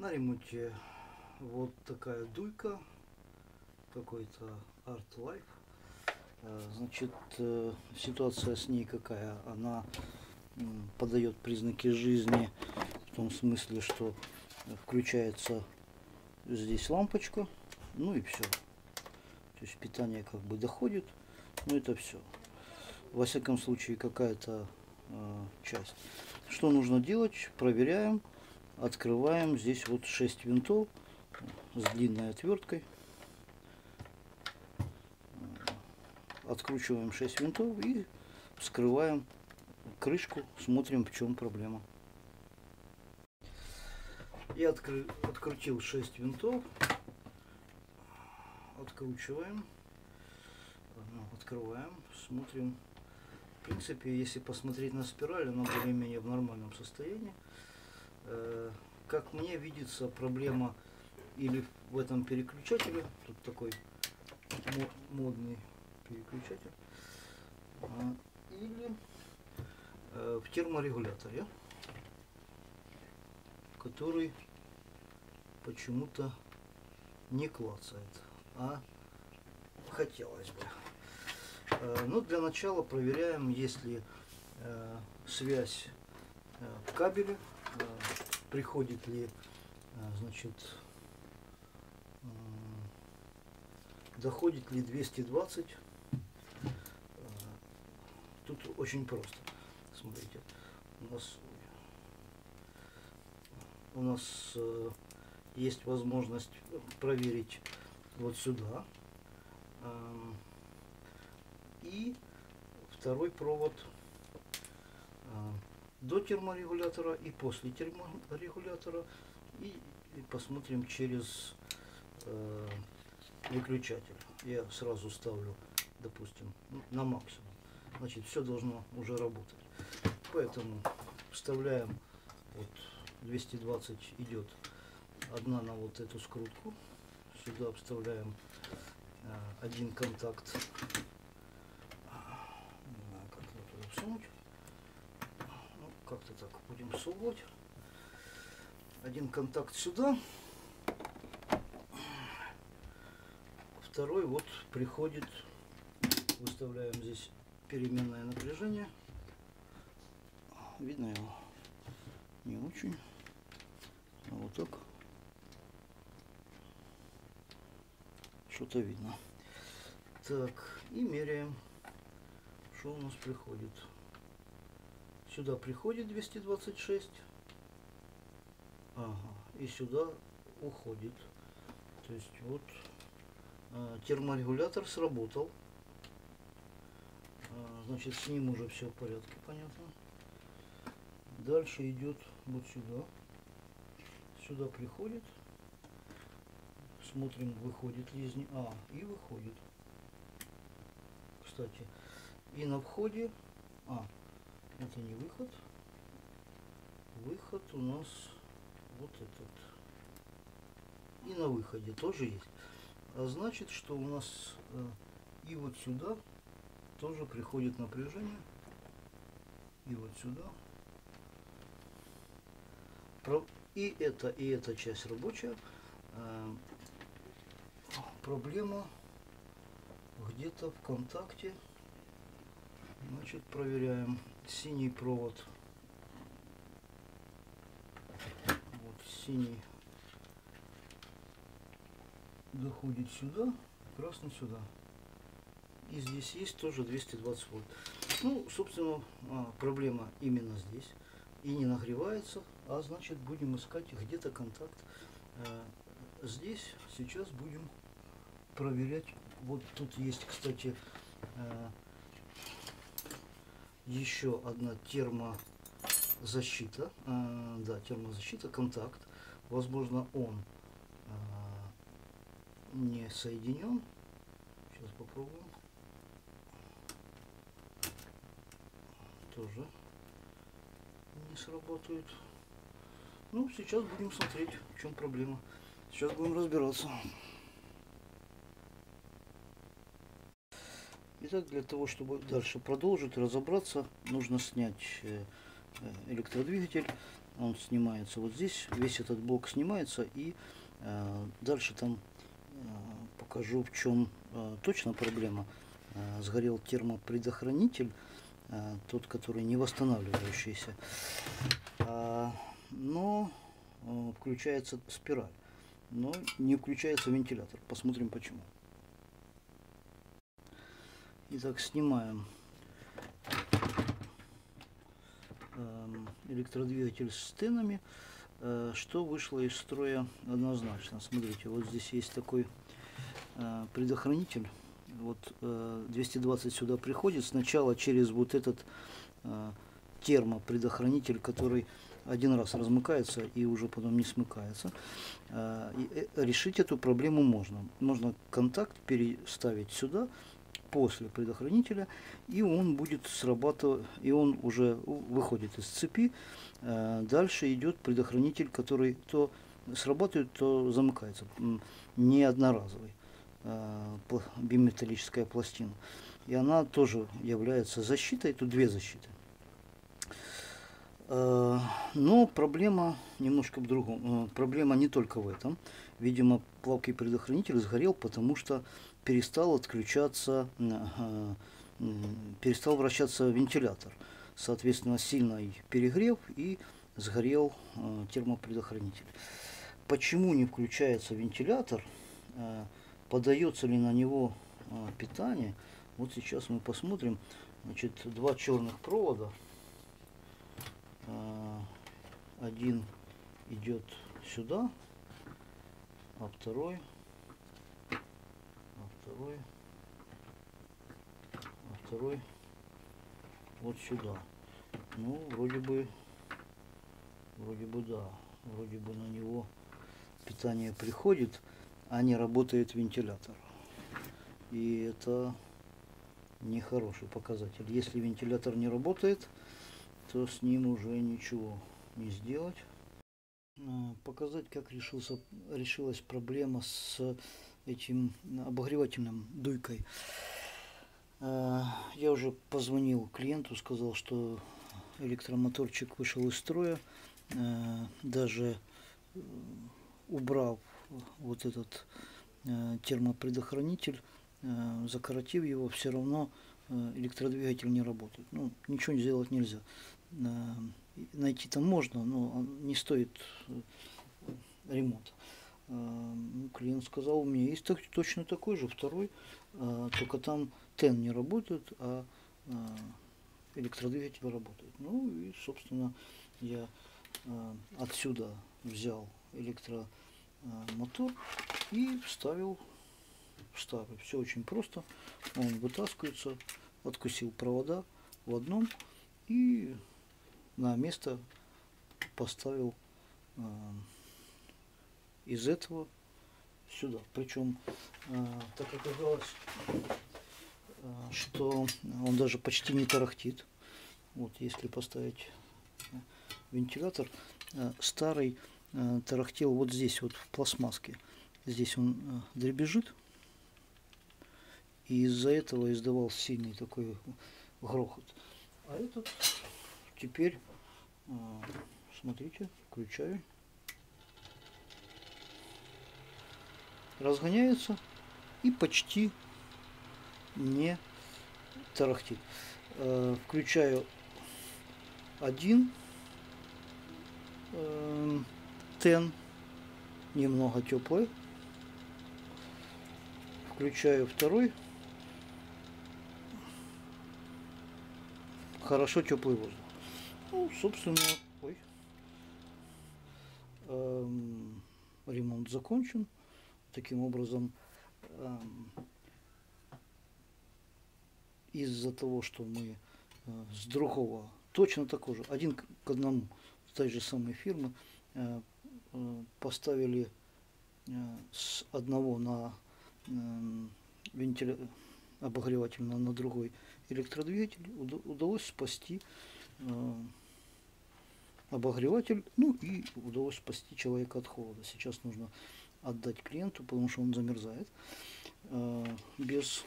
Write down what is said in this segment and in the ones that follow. На ремонте вот такая дуйка, какой-то Art Life. Значит, ситуация с ней какая? Она подает признаки жизни в том смысле, что включается здесь лампочка, ну и все. То есть питание как бы доходит, но это все. Во всяком случае, какая-то часть. Что нужно делать? Проверяем. Открываем. Здесь вот 6 винтов с длинной отверткой. Откручиваем 6 винтов и вскрываем крышку. Смотрим, в чем проблема. Я открутил 6 винтов. Откручиваем. Открываем. Смотрим. В принципе, если посмотреть на спираль, она более-менее в нормальном состоянии. Как мне видится, проблема или в этом переключателе, тут такой модный переключатель, или в терморегуляторе, который почему-то не клацает, а хотелось бы. Но для начала проверяем, есть ли связь в кабеле, приходит ли, значит, доходит ли 220. Тут очень просто. Смотрите, у нас есть возможность проверить вот сюда. И второй провод до терморегулятора и после терморегулятора, и посмотрим через выключатель. Я сразу ставлю, допустим, на максимум. Значит, все должно уже работать. Поэтому вставляем, вот 220 идет одна на вот эту скрутку, сюда вставляем один контакт. Как-то так будем сувать. Один контакт сюда, второй вот приходит, выставляем здесь переменное напряжение. Видно его? Не очень. Вот так. Что-то видно. Так, и меряем, что у нас приходит. Сюда приходит 226, ага, и сюда уходит. То есть вот терморегулятор сработал, значит, с ним уже все в порядке, понятно. Дальше идет вот сюда, сюда приходит, смотрим, выходит ли из него, и выходит, кстати, и на входе, это не выход. Выход у нас вот этот. И на выходе тоже есть. А значит, что у нас и вот сюда тоже приходит напряжение. И вот сюда. И эта часть рабочая. Проблема где-то в контакте. Значит, проверяем. Синий провод, вот синий доходит сюда, красный сюда, и здесь есть тоже 220 вольт. Ну, собственно, проблема именно здесь, и не нагревается, а значит, будем искать где-то контакт. Здесь сейчас будем проверять. Вот тут есть, кстати, еще одна термозащита, да, термозащита, контакт. Возможно, он не соединен. Сейчас попробуем. Тоже не сработает. Ну, сейчас будем смотреть, в чем проблема. Сейчас будем разбираться. Итак, для того, чтобы дальше продолжить, разобраться, нужно снять электродвигатель, он снимается вот здесь, весь этот блок снимается, и дальше там покажу, в чем точно проблема. Сгорел термопредохранитель, тот, который не восстанавливающийся, но включается спираль, но не включается вентилятор. Посмотрим почему. Итак, снимаем электродвигатель с тенами. Что вышло из строя однозначно? Смотрите, вот здесь есть такой предохранитель. Вот 220 сюда приходит сначала через вот этот термопредохранитель, который один раз размыкается и уже потом не смыкается. И решить эту проблему можно. Можно контакт переставить сюда после предохранителя, и он будет срабатывать, и он уже выходит из цепи. Дальше идет предохранитель, который то срабатывает, то замыкается. Не одноразовый. Биметаллическая пластина, и она тоже является защитой. Тут две защиты, но проблема немножко в другом. Проблема не только в этом. Видимо, плавкий предохранитель сгорел, потому что перестал отключаться, перестал вращаться вентилятор, соответственно сильный перегрев, и сгорел термопредохранитель. Почему не включается вентилятор? Подается ли на него питание? Вот сейчас мы посмотрим. Значит, два черных провода. Один идет сюда, а второй вот сюда. Ну, вроде бы да. Вроде бы на него питание приходит, а не работает вентилятор. И это нехороший показатель. Если вентилятор не работает, то с ним уже ничего не сделать. Показать, как решилась проблема с этим обогревательным дуйкой. Я уже позвонил клиенту, сказал, что электромоторчик вышел из строя. Даже убрал вот этот термопредохранитель, закоротив его, все равно электродвигатель не работает. Ну, ничего сделать нельзя. Найти там можно, но не стоит ремонта. Клиент сказал, у меня есть точно такой же, второй, только там ТЭН не работает, а электродвигатель работает. Ну и, собственно, я отсюда взял электромотор и вставил. Все очень просто. Он вытаскивается, откусил провода в одном и на место поставил из этого сюда. Причем так оказалось, что он даже почти не тарахтит. Вот если поставить вентилятор, старый тарахтел вот здесь, вот в пластмасске. Здесь он дребезжит, и из-за этого издавал сильный такой грохот. А этот теперь, смотрите, включаю. Разгоняется и почти не тарахтит. Включаю один ТЭН, немного теплый. Включаю второй. Хорошо, теплый воздух. Ну, собственно, ремонт закончен. Таким образом, из-за того, что мы с другого, точно такого же, один к одному, с той же самой фирмы, поставили с одного на обогревательного на другой электродвигатель, удалось спасти обогреватель, ну и удалось спасти человека от холода. Сейчас нужно отдать клиенту, потому что он замерзает без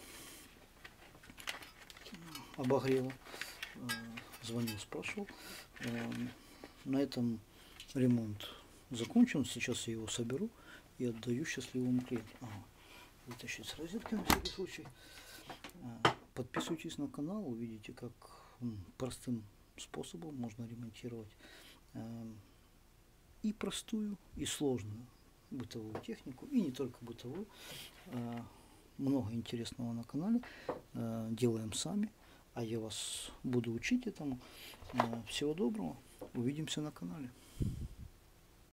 обогрева. Звонил, спрашивал. На этом ремонт закончен. Сейчас я его соберу и отдаю счастливому клиенту. Ага. Вытащить с розетки на всякий случай. Подписывайтесь на канал, увидите, как простым способом можно ремонтировать и простую, и сложную бытовую технику, и не только бытовую. Много интересного на канале. Делаем сами, а я вас буду учить этому. Всего доброго, увидимся на канале.